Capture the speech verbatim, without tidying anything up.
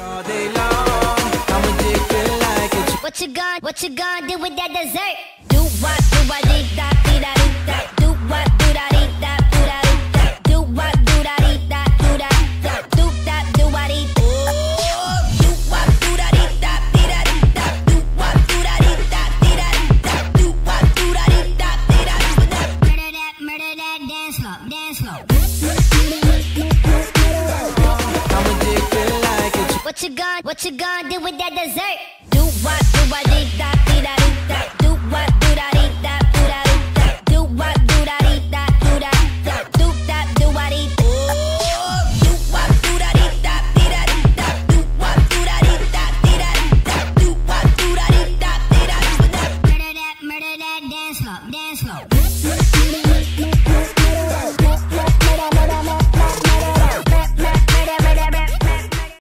all day long. I'm addicted like it. What you gon' what you gon' do with that dessert? Do what do I dee da dee da dee da. Do what do da dee da do da dee da. Do what do da dee da do da da. Do that do I dee. Do what do da dee da dee da dee da. Do what do da dee da dee da dee da. Do what do da dee da dee da dee da. Murder that, murder that, dance floor, dance floor. What you gon' what you gon' do with that dessert? Do what do I dee da?